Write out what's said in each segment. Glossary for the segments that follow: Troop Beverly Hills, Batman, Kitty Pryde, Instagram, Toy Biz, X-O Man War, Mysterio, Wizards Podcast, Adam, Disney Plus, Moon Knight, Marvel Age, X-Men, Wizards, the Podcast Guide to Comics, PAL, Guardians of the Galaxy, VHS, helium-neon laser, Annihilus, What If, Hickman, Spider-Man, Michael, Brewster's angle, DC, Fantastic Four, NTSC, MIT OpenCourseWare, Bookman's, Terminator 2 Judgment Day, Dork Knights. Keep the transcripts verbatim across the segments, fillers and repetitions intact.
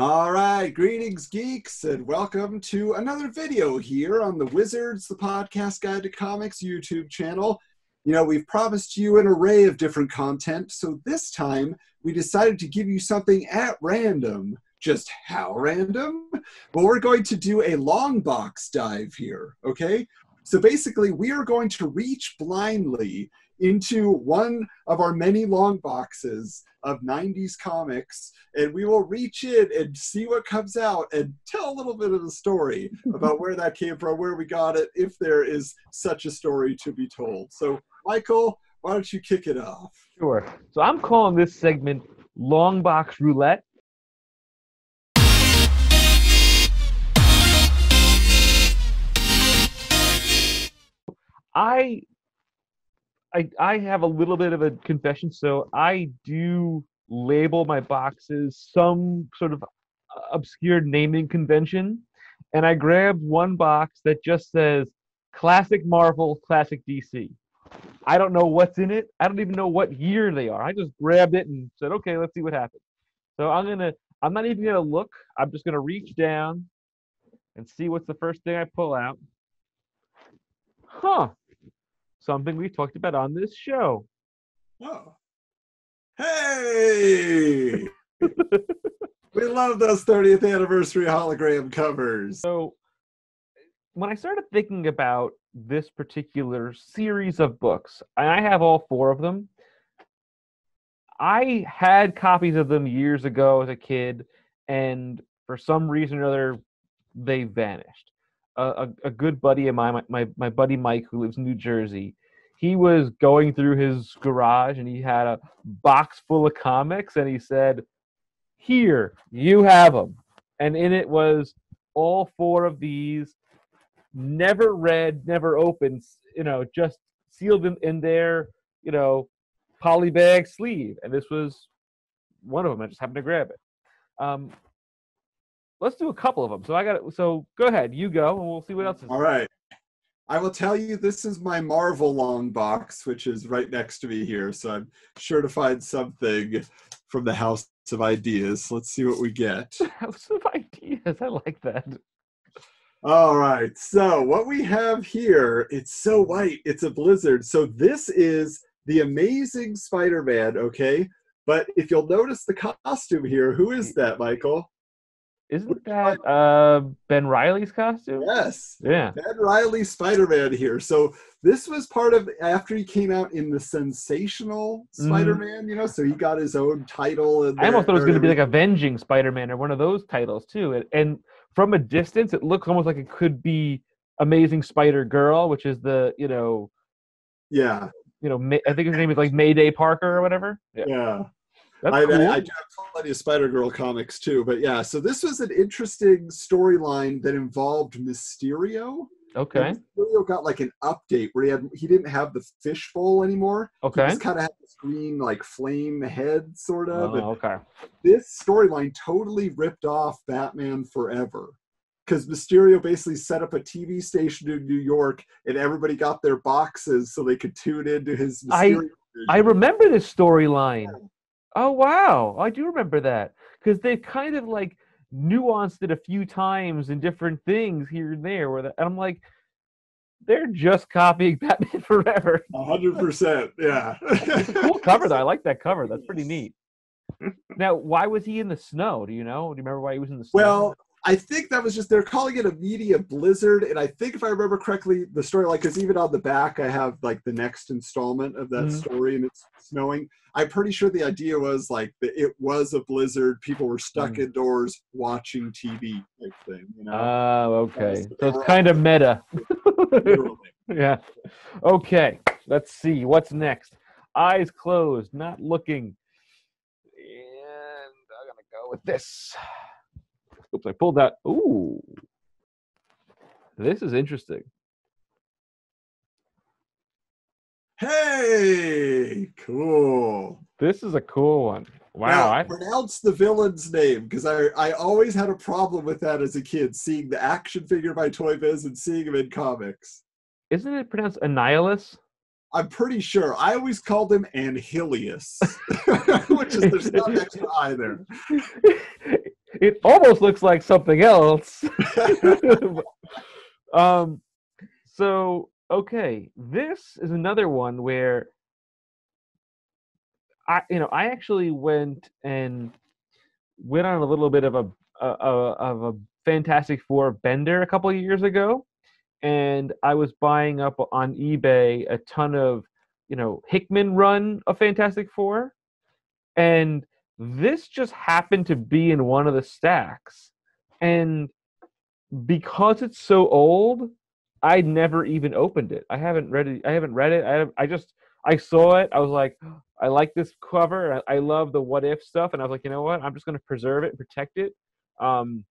All right, greetings geeks, and welcome to another video here on the Wizards, the Podcast Guide to Comics YouTube channel. You know, we've promised you an array of different content, so this time we decided to give you something at random. Just how random? Well, we're going to do a long box dive here, okay? So basically, we are going to reach blindly into one of our many long boxes of nineties comics, and we will reach in and see what comes out and tell a little bit of the story about where that came from, where we got it, if there is such a story to be told. So, Michael, why don't you kick it off? Sure. So I'm calling this segment Long Box Roulette. I... I, I have a little bit of a confession, so I do label my boxes some sort of obscure naming convention, and I grabbed one box that just says Classic Marvel, Classic D C. I don't know what's in it. I don't even know what year they are. I just grabbed it and said, okay, let's see what happens. So I'm gonna, I'm not even gonna look. I'm just gonna reach down and see what's the first thing I pull out. Huh. Something we talked about on this show. Oh. Hey! We love those thirtieth anniversary hologram covers. So when I started thinking about this particular series of books, and I have all four of them, I had copies of them years ago as a kid, and for some reason or other, they vanished. A, a good buddy of mine, my, my, my buddy Mike, who lives in New Jersey, he was going through his garage and he had a box full of comics and he said, here, you have them. And in it was all four of these, never read, never opened, you know, just sealed them in their, you know, poly bag sleeve. And this was one of them. I just happened to grab it. Um, Let's do a couple of them. So I got it. So go ahead, you go, and we'll see what else is. All right. I will tell you, this is my Marvel long box, which is right next to me here. So I'm sure to find something from the House of Ideas. Let's see what we get. House of Ideas. I like that. All right. So what we have here, it's so white. It's a blizzard. So this is the Amazing Spider-Man, okay? But if you'll notice the costume here, who is that, Michael? Isn't that uh, Ben Reilly's costume? Yes. Yeah. Ben Reilly's Spider-Man here. So this was part of, after he came out in the Sensational mm-hmm. Spider-Man, you know, so he got his own title. And I almost thought it was going to be like Avenging Spider-Man or one of those titles too. And, and from a distance, it looks almost like it could be Amazing Spider-Girl, which is the, you know. Yeah. You know, May, I think his name is like Mayday Parker or whatever. Yeah. Yeah. I, cool. I, I do have plenty of Spider-Girl comics too, but yeah, so this was an interesting storyline that involved Mysterio. Okay. Mysterio got like an update where he had he didn't have the fishbowl anymore. Okay. He just kind of had this green like flame head sort of. Oh, okay. This storyline totally ripped off Batman Forever, because Mysterio basically set up a T V station in New York and everybody got their boxes so they could tune into his Mysterio I, vision. I remember this storyline. Yeah. Oh, wow. I do remember that. Because they kind of, like, nuanced it a few times in different things here and there. Where the, and I'm like, they're just copying Batman Forever. one hundred percent, yeah. It's a cool cover, though. I like that cover. That's pretty neat. Now, why was he in the snow? Do you know? Do you remember why he was in the snow? Well, I think that was just, they're calling it a media blizzard, and I think if I remember correctly, the story, like, because even on the back, I have, like, the next installment of that mm-hmm. story, and it's snowing. I'm pretty sure the idea was, like, that it was a blizzard, people were stuck mm-hmm. indoors watching T V type thing, you know? Oh, okay. So it's kind of meta. Yeah. Okay. Let's see. What's next? Eyes closed, not looking. And I'm going to go with this. Oops, I pulled that. Ooh. This is interesting. Hey! Cool. This is a cool one. Wow. Now, I... pronounce the villain's name, because I, I always had a problem with that as a kid, seeing the action figure by Toy Biz and seeing him in comics. Isn't it pronounced Annihilus? I'm pretty sure. I always called him Annihilus, which is, there's not an extra I there. It almost looks like something else. um, so, okay. This is another one where I, you know, I actually went and went on a little bit of a, a, a of a Fantastic Four bender a couple of years ago. And I was buying up on eBay a ton of, you know, Hickman run of Fantastic Four. And this just happened to be in one of the stacks. And because it's so old, I never even opened it. I haven't read it. I haven't read it. I, have, I just, I saw it. I was like, oh, I like this cover. I, I love the What If stuff. And I was like, you know what? I'm just going to preserve it and protect it. Um,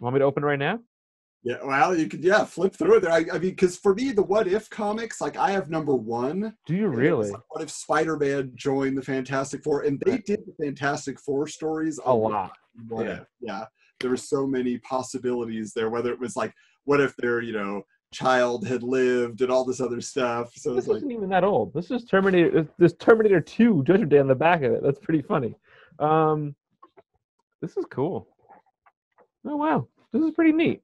want me to open it right now? Yeah, well, you could, yeah, flip through there. I, I mean, because for me, the What If comics, like, I have number one. Do you really? Like, what if Spider-Man joined the Fantastic Four? And they did the Fantastic Four stories a, a lot. What yeah. If, yeah. There were so many possibilities there, whether it was, like, what if their, you know, child had lived and all this other stuff. So this it was isn't like, even that old. This is Terminator, this Terminator two Judgment Day on the back of it. That's pretty funny. Um, this is cool. Oh, wow. This is pretty neat.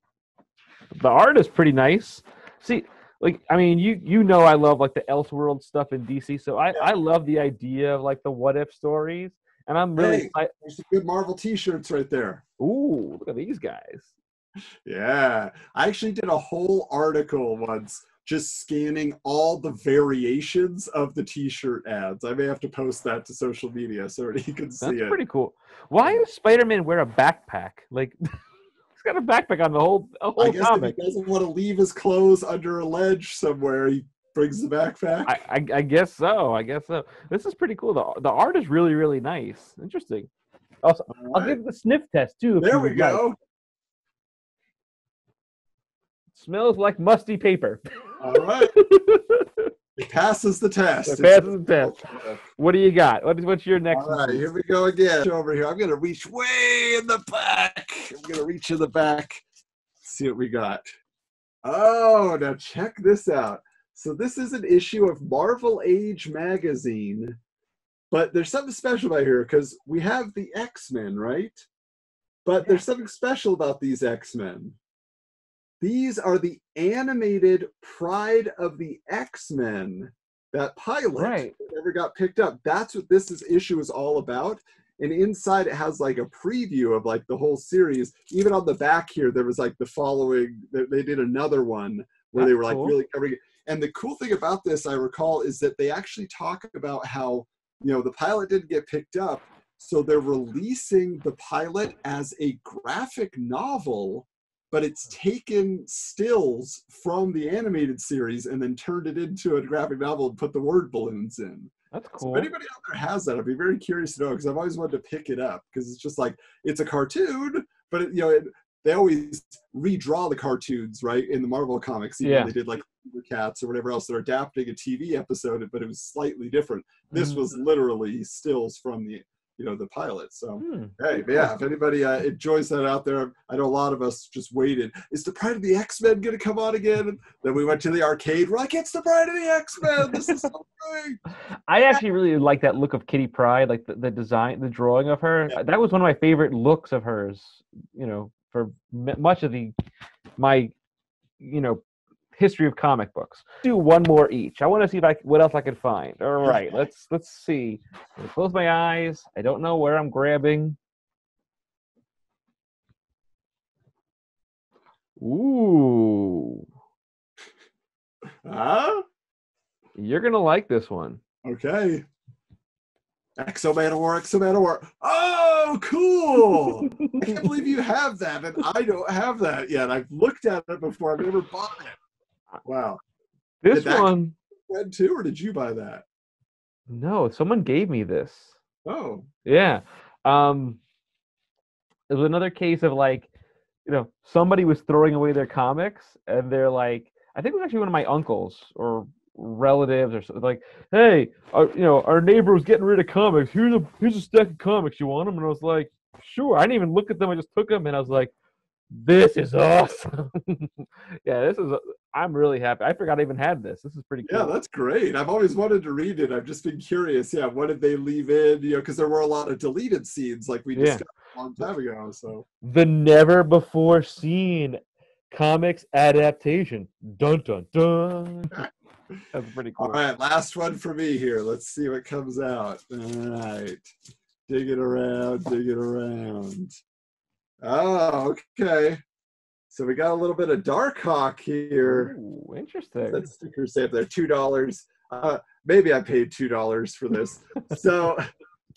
The art is pretty nice. See, like, I mean, you you know I love, like, the Elseworlds stuff in D C, so I, I love the idea of, like, the what-if stories, and I'm really hey, excited. There's some good Marvel T-shirts right there. Ooh, look at these guys. Yeah. I actually did a whole article once just scanning all the variations of the T-shirt ads. I may have to post that to social media so you can see it. That's pretty cool. Why does Spider-Man wear a backpack? Like... got a backpack on the whole, a whole I guess comic. If he doesn't want to leave his clothes under a ledge somewhere, he brings the backpack. I, I, I guess so. I guess so. This is pretty cool. The, the art is really, really nice. Interesting. Also, right. I'll give it the sniff test, too. There we go. Like. Smells like musty paper. All right. It passes the test. It passes the test. What do you got? What is, what's your next one? All right, here we go again. Over here. I'm going to reach way in the back. I'm going to reach in the back. See what we got. Oh, now check this out. So this is an issue of Marvel Age magazine. But there's something special about here because we have the X-Men, right? But there's something special about these X-Men. These are the animated Pride of the X-Men, that pilot right. that never got picked up. That's what this is, issue is all about. And inside it has like a preview of like the whole series. Even on the back here, there was like the following, they did another one where That's they were like cool. really covering it. And the cool thing about this, I recall, is that they actually talk about how, you know, the pilot didn't get picked up. So they're releasing the pilot as a graphic novel, but it's taken stills from the animated series and then turned it into a graphic novel and put the word balloons in. That's cool. So if anybody out there has that, I'd be very curious to know because I've always wanted to pick it up because it's just like, it's a cartoon, but it, you know, it, they always redraw the cartoons, right? In the Marvel comics, even yeah. they did like Cats or whatever else. They're adapting a T V episode, but it was slightly different. This mm. was literally stills from the you know, the pilot. So, hmm. hey, yeah, if anybody uh, enjoys that out there, I know a lot of us just waited. Is the Pride of the X-Men going to come on again? Then we went to the arcade. We're like, it's the Pride of the X-Men. This is so great. I actually really like that look of Kitty Pryde, like the, the design, the drawing of her. Yeah. That was one of my favorite looks of hers, you know, for much of the, my, you know, history of comic books. Do one more each. I want to see if I, what else I can find. All right, let's let's see. I close my eyes. I don't know where I'm grabbing. Ooh. Huh? You're gonna like this one. Okay. X-O Man War, X-O Man War. Oh, cool! I can't believe you have that, and I don't have that yet. I've looked at it before. I've never bought it. Wow. This one. Read too, or did you buy that? No, someone gave me this. Oh. Yeah. Um, it was another case of like, you know, somebody was throwing away their comics and they're like, I think it was actually one of my uncles or relatives or something like, hey, our, you know, our neighbor was getting rid of comics. Here's a, here's a stack of comics. You want them? And I was like, sure. I didn't even look at them. I just took them and I was like, this is awesome. Yeah, this is I'm really happy. I forgot I even had this. This is pretty cool. Yeah, that's great. I've always wanted to read it. I've just been curious. Yeah, what did they leave in? You know, because there were a lot of deleted scenes like we discussed yeah. a long time ago. So the never before seen comics adaptation. Dun dun dun. That's pretty cool. All right, last one for me here. Let's see what comes out. All right. Dig it around, dig it around. Oh, okay. So we got a little bit of Darkhawk here. Ooh, interesting. That sticker stamp there, two dollars. Uh, maybe I paid two dollars for this. So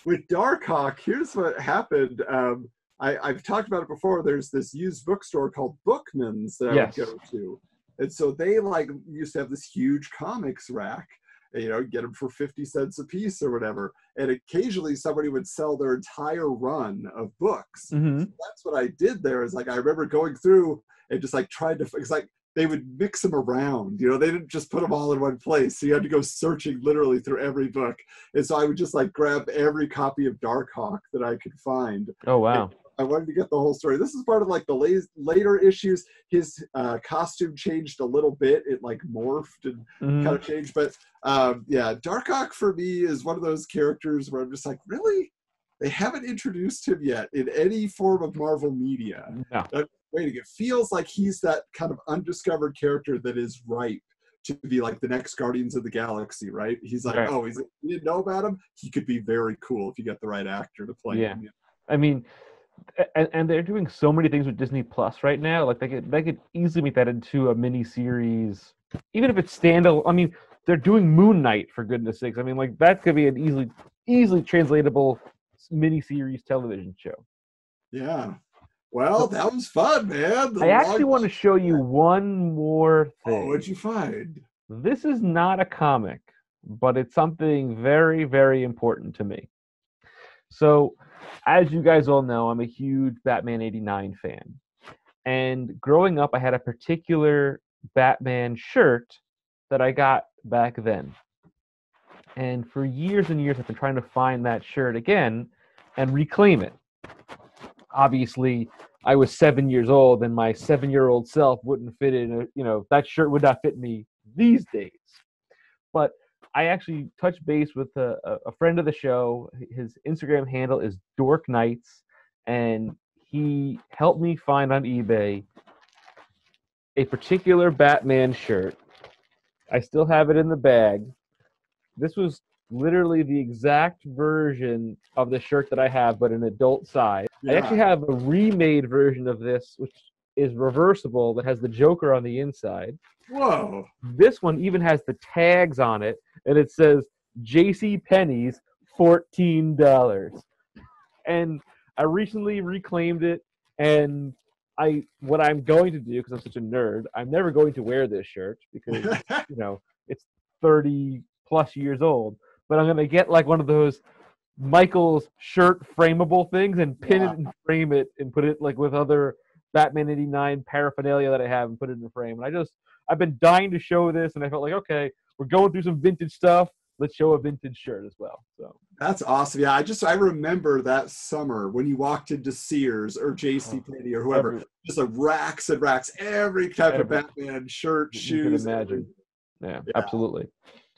with Darkhawk, here's what happened. Um, I, I've talked about it before. There's this used bookstore called Bookman's that I yes. would go to. And so they like used to have this huge comics rack. You know, get them for fifty cents a piece or whatever. And occasionally somebody would sell their entire run of books. Mm-hmm. So that's what I did there is like, I remember going through and just like trying to, it's like they would mix them around, you know, they didn't just put them all in one place. So you had to go searching literally through every book. And so I would just like grab every copy of Darkhawk that I could find. Oh, wow. And I wanted to get the whole story. This is part of like the late, later issues. His uh, costume changed a little bit. It like morphed and mm. kind of changed. But um, yeah, Darkhawk for me is one of those characters where I'm just like, really? They haven't introduced him yet in any form of Marvel media. Yeah. I'm waiting. It feels like he's that kind of undiscovered character that is ripe to be like the next Guardians of the Galaxy, right? He's like, right. oh, he's like, you didn't know about him? He could be very cool if you get the right actor to play yeah. him. Yeah. I mean... And, and they're doing so many things with Disney Plus right now. Like they could, they could easily make that into a mini series, even if it's standalone. I mean, they're doing Moon Knight for goodness sakes. I mean, like that could be an easily, easily translatable mini series television show. Yeah. Well, that was fun, man. The I actually want to show you one more thing. Oh, what'd you find? This is not a comic, but it's something very, very important to me. So. As you guys all know, I'm a huge Batman eighty-nine fan. And growing up, I had a particular Batman shirt that I got back then. And for years and years, I've been trying to find that shirt again and reclaim it. Obviously, I was seven years old, and my seven-year-old self wouldn't fit in. A, you know, that shirt would not fit me these days. But I actually touched base with a, a friend of the show. His Instagram handle is Dork Knights, and he helped me find on eBay a particular Batman shirt. I still have it in the bag. This was literally the exact version of the shirt that I have, but an adult size. Yeah. I actually have a remade version of this, which is reversible, that has the Joker on the inside. Whoa. This one even has the tags on it, and it says J C. Penney's fourteen dollars. And I recently reclaimed it, and I what I'm going to do, because I'm such a nerd, I'm never going to wear this shirt because, you know, it's thirty plus years old. But I'm going to get like one of those Michael's shirt frameable things and pin yeah. it and frame it and put it like with other Batman eighty-nine paraphernalia that I have and put it in the frame. And I just, I've been dying to show this, and I felt like, okay, we're going through some vintage stuff. Let's show a vintage shirt as well. So that's awesome. Yeah, I just, I remember that summer when you walked into Sears or J C Penney or whoever, every, just like racks and racks, every type every, of Batman shirt, shoes. You can imagine. Yeah, yeah, absolutely.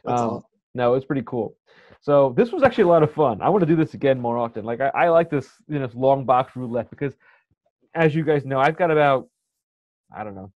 That's um, awesome. No, it's pretty cool. So this was actually a lot of fun. I want to do this again more often. Like, I, I like this, you know, this long box roulette because, as you guys know, I've got about, I don't know,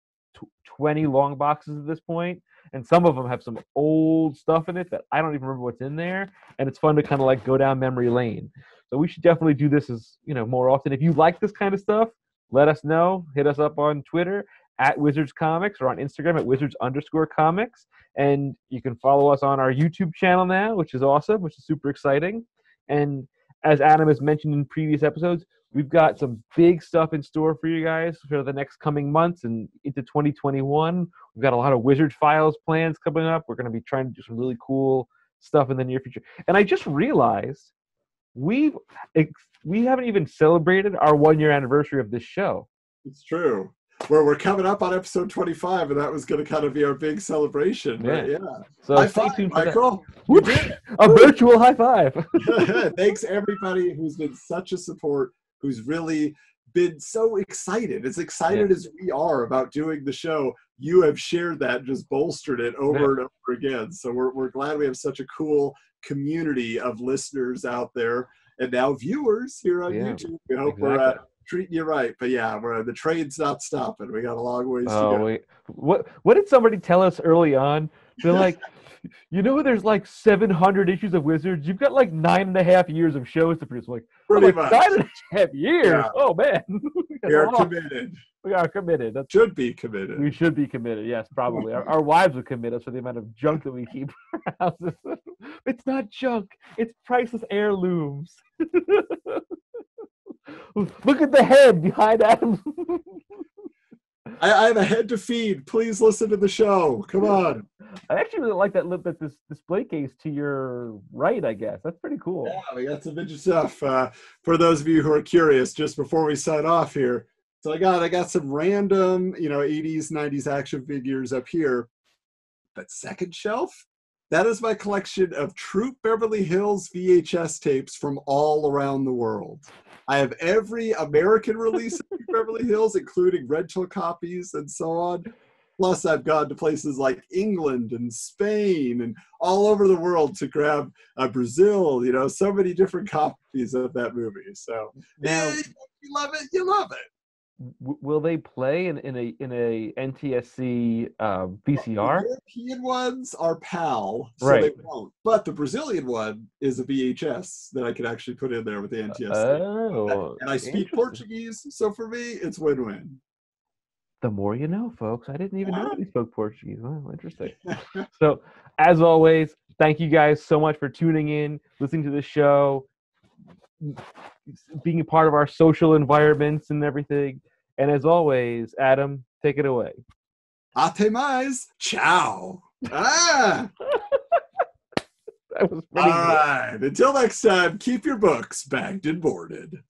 twenty long boxes at this point, and some of them have some old stuff in it that I don't even remember what's in there, and it's fun to kind of like go down memory lane. So we should definitely do this as, you know, more often. If you like this kind of stuff, let us know. Hit us up on Twitter at Wizards Comics or on Instagram at Wizards underscore Comics, and you can follow us on our YouTube channel now, which is awesome, which is super exciting. And as Adam has mentioned in previous episodes, we've got some big stuff in store for you guys for the next coming months and into twenty twenty-one. We've got a lot of Wizard Files plans coming up. We're going to be trying to do some really cool stuff in the near future. And I just realized we've, we haven't even celebrated our one-year anniversary of this show. It's true. Where we're coming up on episode twenty-five, and that was going to kind of be our big celebration, right? Yeah. yeah. So high five, Michael. A virtual high five. Thanks, everybody who's been such a support, who's really been so excited, as excited yeah. as we are about doing the show. You have shared that, just bolstered it over yeah. and over again. So we're, we're glad we have such a cool community of listeners out there, and now viewers here on yeah, YouTube. We hope exactly. we're uh, treating you right. But yeah, we're, the train's not stopping. We got a long ways oh, to go. Wait. What, what did somebody tell us early on? They're like, you know, there's like seven hundred issues of Wizards. You've got like nine and a half years of shows to produce. Like, pretty much. Nine and a half years. Yeah. Oh man, we are committed. We are committed. That's, should be committed. We should be committed. Yes, probably. our, our wives would commit us for the amount of junk that we keep in our houses. It's not junk. It's priceless heirlooms. Look at the head behind Adam. I, I have a head to feed. Please listen to the show. Come on. I actually really like that lip at this display case to your right, I guess. That's pretty cool. Yeah, we got some vintage stuff. Uh, for those of you who are curious, just before we sign off here, so I got I got some random, you know, eighties, nineties action figures up here. But second shelf, that is my collection of Troop Beverly Hills V H S tapes from all around the world. I have every American release of Beverly Hills, including rental copies and so on. Plus, I've gone to places like England and Spain and all over the world to grab uh, Brazil, you know, so many different copies of that movie. So, now, eh, you love it, you love it. W will they play in, in a in a N T S C uh, V C R? The European ones are PAL, so right. they won't. But the Brazilian one is a V H S that I can actually put in there with the N T S C. Oh, and I speak Portuguese, so for me, it's win-win. The more you know, folks. I didn't even wow. know we spoke Portuguese. Wow, interesting. So, as always, thank you guys so much for tuning in, listening to the show, being a part of our social environments and everything. And as always, Adam, take it away. Até mais. Ciao. Ah. That was pretty All good. Right. Until next time, keep your books bagged and boarded.